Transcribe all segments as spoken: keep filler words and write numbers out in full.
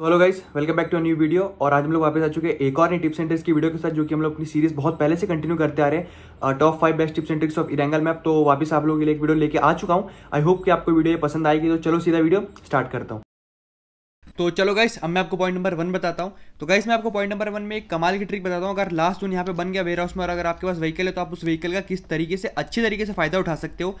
Hello guys, welcome back to new video. और आज हम लोग वापस आ चुके हैं एक और नई टिप्स एंड ट्रिक्स की वीडियो के साथ, जो कि हम लोग अपनी सीरीज बहुत पहले से कंटिन्यू करते आ रहे हैं, top five best tips and tricks of Erangel map. तो वापस आप लोगों के लिए एक वीडियो लेके आ चुका हूं। आई होप कि आपको वीडियो पसंद आएगी। तो चलो सीधा वीडियो स्टार्ट करता हूँ। तो चलो गाइस, अब मैं आपको पॉइंट नंबर वन बताता हूँ। तो गाइस मैं आपको पॉइंट नंबर वन में एक कमाल की ट्रिक बताता हूँ। अगर लास्ट जोन यहाँ पे बन गया वेयर हाउस में, और अगर आपके पास व्हीकल है तो आप उस व्हीकल का किस तरीके से अच्छे तरीके से फायदा उठा सकते हो।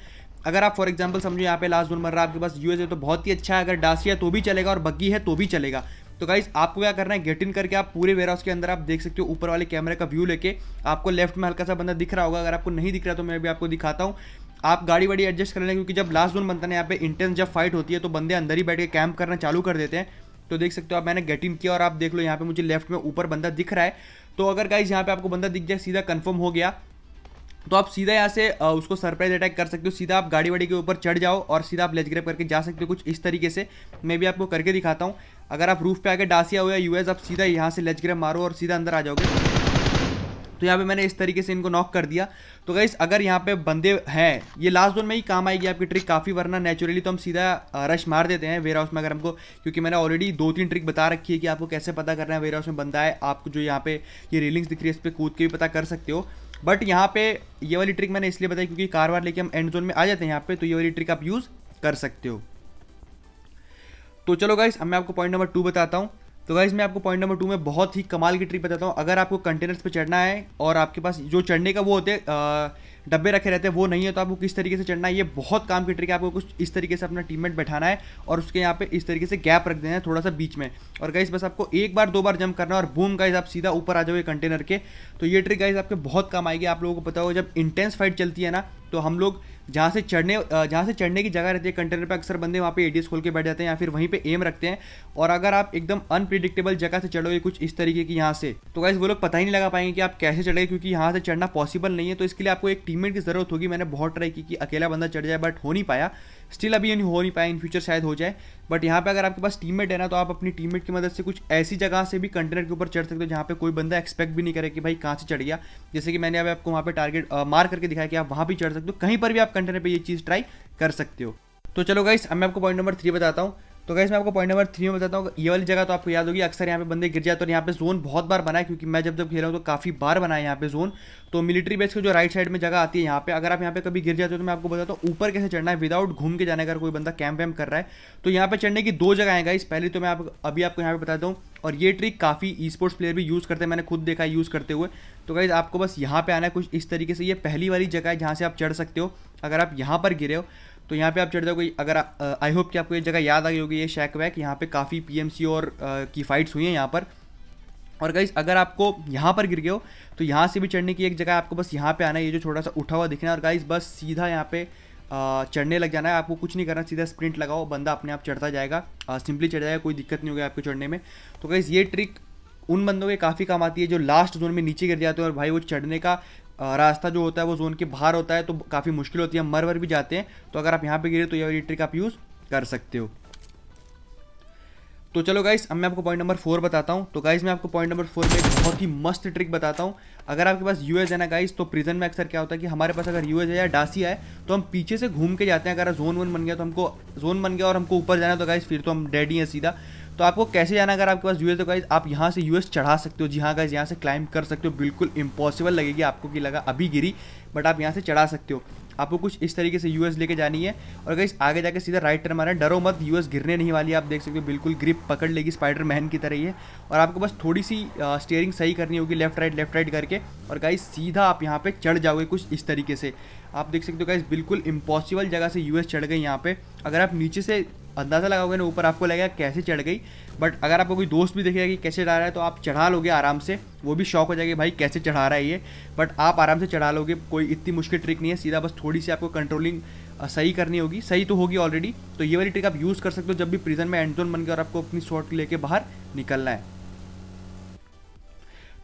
अगर आप फॉर एग्जांपल समझो यहाँ पे लास्ट जोन बन रहा है, आपके पास यूएस है तो बहुत ही अच्छा है, अगर डासिया तो भी चलेगा और बग्गी है तो भी चलेगा। तो गाइस आपको क्या करना है, गेट इन करके आप पूरे वेयर हाउस के अंदर आप देख सकते हो, ऊपर वाले कैमरे का व्यू लेके आपको लेफ्ट में हल्का सा बंदा दिख रहा होगा। अगर आपको नहीं दिख रहा तो मैं भी आपको दिखाता हूँ। आप गाड़ी वाड़ी एडजस्ट कर लेना, क्योंकि जब लास्ट जोन बनता है यहाँ पे इंटेंस जब फाइट होती है तो बंदे अंदर ही बैठ के कैंप करना चालू कर देते हैं। तो देख सकते हो आप, मैंने गेट इन किया और आप देख लो यहाँ पे मुझे लेफ्ट में ऊपर बंदा दिख रहा है। तो अगर गाइस यहाँ पे आपको बंदा दिख जाए, सीधा कंफर्म हो गया, तो आप सीधा यहाँ से उसको सरप्राइज अटैक कर सकते हो। सीधा आप गाड़ी वाड़ी के ऊपर चढ़ जाओ और सीधा आप लेज ग्रैब करके जा सकते हो, कुछ इस तरीके से। मैं भी आपको करके दिखाता हूँ। अगर आप रूफ पे आके डासिया हो या यूएस, आप सीधा यहाँ से लेज ग्रैब मारो और सीधा अंदर आ जाओगे। तो यहाँ पे मैंने इस तरीके से इनको नॉक कर दिया। तो गाइस अगर यहाँ पे बंदे हैं, ये लास्ट जोन में ही काम आएगी आपकी ट्रिक काफ़ी, वरना नेचुरली तो हम सीधा रश मार देते हैं वेयर हाउस में अगर हमको। क्योंकि मैंने ऑलरेडी दो तीन ट्रिक बता रखी है कि आपको कैसे पता करना है वेयर हाउस में बंदा है। आपको जो यहाँ पे ये रेलिंग्स दिख रही है इस पर कूद के भी पता कर सकते हो। बट यहाँ पे ये वाली ट्रिक मैंने इसलिए बताई क्योंकि कार वार लेके हम एंड जोन में आ जाते हैं यहाँ पे, तो ये वाली ट्रिक आप यूज़ कर सकते हो। तो चलो गाइस अब मैं आपको पॉइंट नंबर टू बताता हूँ। तो गाइस मैं आपको पॉइंट नंबर टू में बहुत ही कमाल की ट्रिक बताता हूँ। अगर आपको कंटेनर्स पे चढ़ना है और आपके पास जो चढ़ने का वो होते डब्बे रखे रहते हैं वो नहीं है, तो आपको किस तरीके से चढ़ना है, ये बहुत काम की ट्रिक है। आपको कुछ इस तरीके से अपना टीममेट बैठाना है और उसके यहाँ पे इस तरीके से गैप रख देना है थोड़ा सा बीच में, और गाइस बस आपको एक बार दो बार जंप करना है और बूम गाइस आप सीधा ऊपर आ जाओगे कंटेनर के। तो ये ट्रिक गाइस आपके बहुत काम आएगी। आप लोगों को पता होगा जब इंटेंस फाइट चलती है ना, तो हम लोग जहाँ से चढ़ने जहाँ से चढ़ने की जगह रहती है कंटेनर पे, अक्सर बंदे वहाँ पे एडीएस खोल के बैठ जाते हैं या फिर वहीं पे एम रखते हैं। और अगर आप एकदम अनप्रिडिक्टेबल जगह से चढ़ोगे कुछ इस तरीके की यहाँ से, तो गाइस वो लोग पता ही नहीं लगा पाएंगे कि आप कैसे चढ़े, क्योंकि यहाँ से चढ़ना पॉसिबल नहीं है। तो इसके लिए आपको एक टीममेट की जरूरत होगी। मैंने बहुत ट्राई की कि अकेला बंदा चढ़ जाए, बट हो नहीं पाया। स्टिल अभी हो नहीं पाया, इन फ्यूचर शायद हो जाए। बट यहाँ पे अगर आपके पास टीममेट है ना, तो आप अपनी टीममेट की मदद से कुछ ऐसी जगह से भी कंटेनर के ऊपर चढ़ सकते हो जहाँ पे कोई बंदा एक्सपेक्ट भी नहीं करे कि भाई कहाँ से चढ़ गया। जैसे कि मैंने अभी आपको वहाँ पे टारगेट मार करके दिखाया कि आप वहाँ भी चढ़ सकते हो। कहीं पर भी आप कंटेनर पे ये चीज़ ट्राई कर सकते हो। तो चलो गाइस अब मैं आपको पॉइंट नंबर थ्री बताता हूँ। तो गाइस मैं आपको पॉइंट नंबर थ्री में बताता हूँ। ये वाली जगह तो आपको याद होगी, अक्सर यहाँ पे बंदे गिर जाते हैं। और यहाँ पे जोन बहुत बार बना है, क्योंकि मैं जब जब खेला हूँ तो काफ़ी बार बना है यहाँ पे जोन। तो मिलिट्री बेस के जो राइट साइड में जगह आती है, यहाँ पे अगर आप यहाँ पे कभी गिर जाते हो तो मैं आपको बताता हूँ ऊपर कैसे चढ़ना है विदाउट घूम के जाने। अगर कोई बंदा कैंप वैम्प कर रहा है तो यहाँ पे चढ़ने की दो जगह है गाइस। पहले तो मैं आप अभी आपको यहाँ पे बताता हूँ, और ये ट्रिक काफ़ी ई स्पोर्ट्स प्लेयर भी यूज़ करते हैं, मैंने खुद देखा है यूज़ करते हुए। तो गाइस आपको बस यहाँ पे आना है कुछ इस तरीके से। ये पहली वाली जगह है जहाँ से आप चढ़ सकते हो। अगर आप यहाँ पर गिरे हो तो यहाँ पे आप चढ़ जाओगे। अगर आई होप कि आपको ये जगह याद आ गई होगी, ये शैक वैक, यहाँ पे काफ़ी पीएमसी और आ, की फाइट्स हुई हैं यहाँ पर। और गाइस अगर आपको यहाँ पर गिर गए हो तो यहाँ से भी चढ़ने की एक जगह, आपको बस यहाँ पे आना है, ये जो छोटा सा उठा हुआ दिखना है, और गाइस बस सीधा यहाँ पे चढ़ने लग जाना है। आपको कुछ नहीं करना, सीधा स्प्रिंट लगाओ, बंदा अपने आप चढ़ता जाएगा, सिंपली चढ़ जाएगा, कोई दिक्कत नहीं होगी आपको चढ़ने में। तो गाइस ये ट्रिक उन बंदों के काफ़ी काम आती है जो लास्ट जोन में नीचे गिर जाते हैं, और भाई वो चढ़ने का रास्ता जो होता है वो जोन के बाहर होता है, तो काफ़ी मुश्किल होती है, मर वर भी जाते हैं। तो अगर आप यहाँ पे गिरे तो ये वाली ट्रिक आप यूज़ कर सकते हो। तो चलो गाइस अब मैं आपको पॉइंट नंबर फोर बताता हूँ। तो गाइस मैं आपको पॉइंट नंबर फोर पे एक बहुत ही मस्त ट्रिक बताता हूँ। अगर आपके पास यूएस है ना गाइस, तो प्रिजन में अक्सर क्या होता है कि हमारे पास अगर यूएस है या डासिया है तो हम पीछे से घूम के जाते हैं। अगर जोन वन बन गया तो हमको जोन बन गया और हमको ऊपर जाना है तो गाइस फिर तो हम डेड ही हैं सीधा। तो आपको कैसे जाना, अगर आपके पास यूएस तो गाइस आप यहाँ से यूएस चढ़ा सकते हो। जी हाँ गाइस, यहाँ से क्लाइंब कर सकते हो। बिल्कुल इम्पॉसिबल लगेगी आपको कि लगा अभी गिरी, बट आप यहाँ से चढ़ा सकते हो। आपको कुछ इस तरीके से यूएस लेके जानी है और गाइस आगे जाके सीधा राइट टर्न मारना है। डरो मत, यूएस गिरने नहीं वाली। आप देख सकते हो बिल्कुल ग्रिप पकड़ लेगी स्पाइडर मैन की तरह ही है। और आपको बस थोड़ी सी स्टीयरिंग सही करनी होगी, लेफ्ट राइट लेफ्ट राइट करके, और गाइस सीधा आप यहाँ पे चढ़ जाओगे कुछ इस तरीके से। आप देख सकते हो गाइस बिल्कुल इम्पॉसिबल जगह से यूएस चढ़ गई यहाँ पे। अगर आप नीचे से अंदाज़ा लगाओगे ना ऊपर, आपको लगेगा कैसे चढ़ गई, बट अगर आपको कोई दोस्त भी दिखेगा कि कैसे चढ़ा रहा है तो आप चढ़ा लोगे आराम से। वो भी शौक हो जाएगा भाई कैसे चढ़ा रहा है ये, बट आप आराम से चढ़ा लोगे। कोई इतनी मुश्किल ट्रिक नहीं है, सीधा बस थोड़ी सी आपको कंट्रोलिंग सही करनी होगी, सही तो होगी ऑलरेडी। तो ये वाली ट्रिक आप यूज़ कर सकते हो जब भी प्रिजन में एंड जोन बन गया और आपको अपनी शॉट लेके बाहर निकलना है।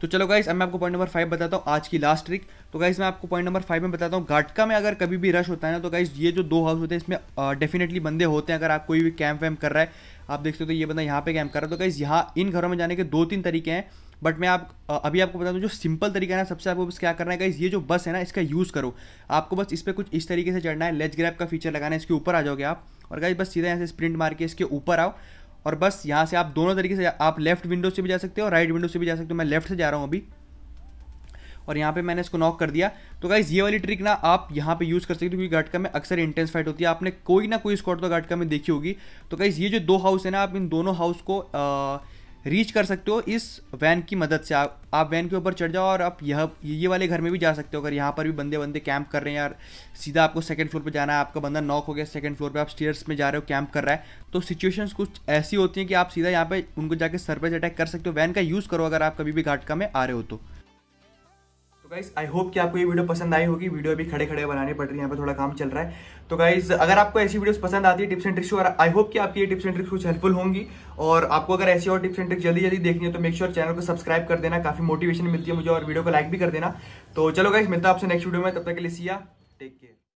तो चलो गाइस अब मैं आपको पॉइंट नंबर फाइव बताता हूँ, आज की लास्ट ट्रिक। तो गाइस मैं आपको पॉइंट नंबर फाइव में बताता हूँ, गाटका में अगर कभी भी रश होता है ना, तो गाइस ये जो दो हाउस होते हैं इसमें डेफिनेटली बंदे होते हैं। अगर आप कोई भी कैंप वैम्प कर रहा है, आप देखते हो तो ये बंदा यहाँ पे कैंप कर रहा है, तो गाइस यहाँ इन घरों में जाने के दो तीन तरीके हैं, बट मैं आप अभी आपको बता दूं जो सिंपल तरीका है ना सबसे। आपको बस क्या करना है गाइस, ये जो बस है ना इसका यूज़ करो। आपको बस इस पर कुछ इस तरीके से चढ़ना है, लेज ग्रैब का फीचर लगाना है, इसके ऊपर आ जाओगे आप, और गाइस बस सीधा यहाँ से स्प्रिंट मार के इसके ऊपर आओ। और बस यहाँ से आप दोनों तरीके से, आप लेफ्ट विंडो से भी जा सकते हो और राइट विंडो से भी जा सकते हो। मैं लेफ्ट से जा रहा हूँ अभी और यहाँ पे मैंने इसको नॉक कर दिया। तो गाइस ये वाली ट्रिक ना आप यहाँ पे यूज़ कर सकते हो क्योंकि गाटका में अक्सर इंटेंस फाइट होती है, आपने कोई ना कोई स्क्वाड तो गाटका में देखी होगी। तो गाइस ये जो दो हाउस है ना, आप इन दोनों हाउस को आ, रीच कर सकते हो इस वैन की मदद से। आप आप वैन के ऊपर चढ़ जाओ और आप यह ये वाले घर में भी जा सकते हो। अगर यहाँ पर भी बंदे बंदे कैंप कर रहे हैं यार, सीधा आपको सेकंड फ्लोर पे जाना है, आपका बंदा नॉक हो गया सेकंड फ्लोर पे, आप स्टेयर्स में जा रहे हो कैंप कर रहा है, तो सिचुएशंस कुछ ऐसी होती हैं कि आप सीधा यहाँ पे उनको जाके सरप्राइज अटैक कर सकते हो। वैन का यूज़ करो अगर आप कभी भी घाटका में आ रहे हो तो। तो गाइज आई होप कि आपको ये वीडियो पसंद आई होगी। वीडियो अभी खड़े खड़े बनाने पड़ रही है, यहाँ पे थोड़ा काम चल रहा है। तो गाइज अगर आपको ऐसी वीडियोस पसंद आती है टिप्स एंड ट्रिक्स, और आई होप कि आपकी ये टिप्स एंड ट्रिक्स कुछ हेल्पफुल होंगी। और आपको अगर ऐसी और टिप्स एंड ट्रिक्स जल्दी जल्दी देखनी है तो मेक श्योर चैनल को सब्सक्राइब कर देना, काफी मोटिवेशन मिलती है मुझे, और वीडियो को लाइक भी कर देना। तो चलो गाइज मिलता है आपसे नेक्स्ट वीडियो में, तब तक के लिए सिया, टेक केयर।